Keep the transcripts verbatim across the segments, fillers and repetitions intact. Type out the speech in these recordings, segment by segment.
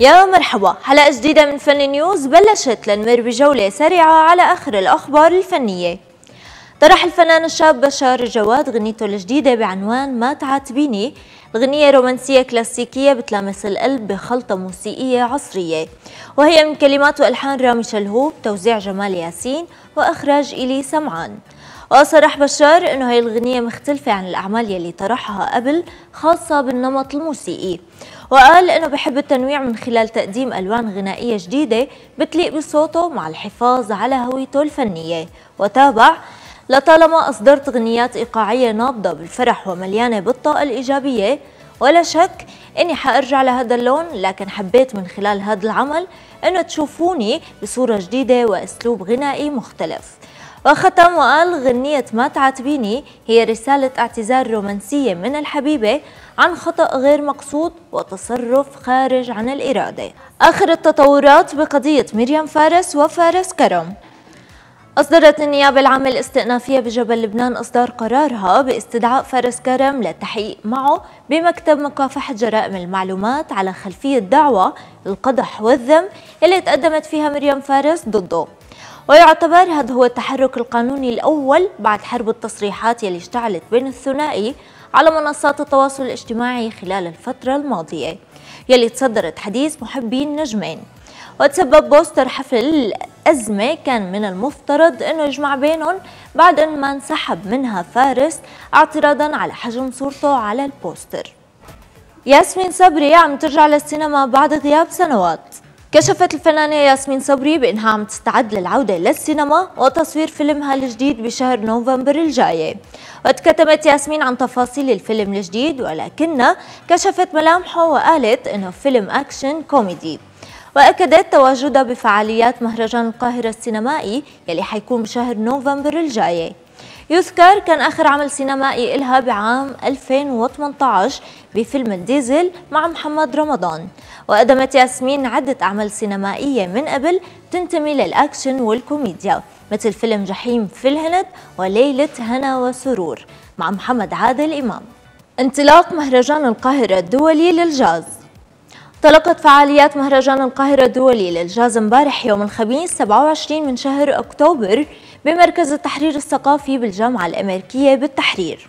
يا مرحبا، حلقة جديدة من فن نيوز بلشت. لنمر بجولة سريعة على آخر الأخبار الفنية. طرح الفنان الشاب بشار جواد غنيته الجديدة بعنوان ما تعاتبيني. الغنية رومانسية كلاسيكية بتلامس القلب بخلطة موسيقية عصرية، وهي من كلمات وألحان رامي شلهوب، توزيع جمال ياسين، وإخراج ايلي سمعان. وصرح بشار انه هي الغنية مختلفة عن الاعمال يلي طرحها قبل، خاصة بالنمط الموسيقي، وقال انه بحب التنويع من خلال تقديم الوان غنائية جديدة بتليق بصوته مع الحفاظ على هويته الفنية. وتابع: لطالما أصدرت غنيات إيقاعية نابضة بالفرح ومليانة بالطاقة الإيجابية، ولا شك إني حأرجع لهذا اللون، لكن حبيت من خلال هذا العمل إنه تشوفوني بصورة جديدة وأسلوب غنائي مختلف. وختم وقال: غنية ما تعاتبيني هي رسالة اعتذار رومانسية من الحبيبة عن خطأ غير مقصود وتصرف خارج عن الإرادة. آخر التطورات بقضية مريم فارس وفارس كرم. أصدرت النيابة العامة الاستئنافية بجبل لبنان إصدار قرارها باستدعاء فارس كرم للتحقيق معه بمكتب مكافحة جرائم المعلومات على خلفية دعوى القدح والذم اللي تقدمت فيها مريم فارس ضده. ويعتبر هذا هو التحرك القانوني الأول بعد حرب التصريحات يلي اشتعلت بين الثنائي على منصات التواصل الاجتماعي خلال الفترة الماضية، يلي تصدرت حديث محبي النجمين. وتسبب بوستر حفل الأزمة كان من المفترض أنه يجمع بينهم، بعد أن ما انسحب منها فارس اعتراضا على حجم صورته على البوستر. ياسمين صبري عم ترجع للسينما بعد غياب سنوات. كشفت الفنانة ياسمين صبري بأنها عم تستعد للعودة للسينما وتصوير فيلمها الجديد بشهر نوفمبر الجاي. وتكتمت ياسمين عن تفاصيل الفيلم الجديد، ولكنها كشفت ملامحه وقالت أنه فيلم أكشن كوميدي. وأكدت تواجدها بفعاليات مهرجان القاهرة السينمائي يلي حيكون بشهر نوفمبر الجاي. يذكر كان آخر عمل سينمائي إلها بعام ألفين وثمانية عشر بفيلم الديزل مع محمد رمضان. وقدمت ياسمين عدة أعمال سينمائية من قبل تنتمي للأكشن والكوميديا، مثل فيلم جحيم في الهند وليلة هنا وسرور مع محمد عادل إمام. انطلاق مهرجان القاهرة الدولي للجاز. انطلقت فعاليات مهرجان القاهرة الدولي للجاز امبارح يوم الخميس سبعة وعشرين من شهر أكتوبر بمركز التحرير الثقافي بالجامعة الأمريكية بالتحرير.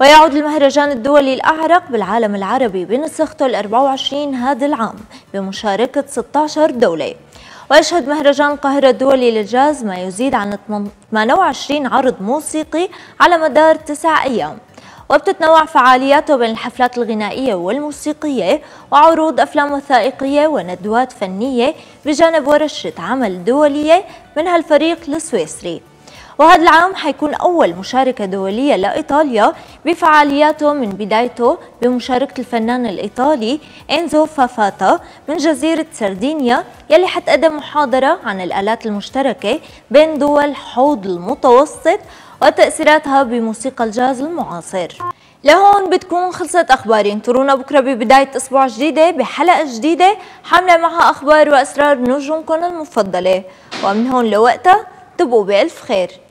ويعود المهرجان الدولي الأعرق بالعالم العربي بنسخته ال الأربعة وعشرين هذا العام بمشاركة ستة عشر دولة. ويشهد مهرجان القاهرة الدولي للجاز ما يزيد عن ثمانية وعشرين عرض موسيقي على مدار تسع أيام. وبتتنوع فعالياته بين الحفلات الغنائية والموسيقية وعروض أفلام وثائقية وندوات فنية، بجانب ورشة عمل دولية من هالفريق السويسري. وهذا العام حيكون أول مشاركة دولية لإيطاليا بفعالياته من بدايته بمشاركة الفنان الإيطالي انزو فافاتا من جزيرة سردينيا، يلي حتقدم محاضرة عن الآلات المشتركة بين دول حوض المتوسط وتأثيراتها بموسيقى الجاز المعاصر. لهون بتكون خلصت أخباري، انترونا بكرة ببداية أسبوع جديدة بحلقة جديدة حاملة معها أخبار وأسرار نجومكم المفضلة. ومن هون لوقتها تبقوا بألف خير.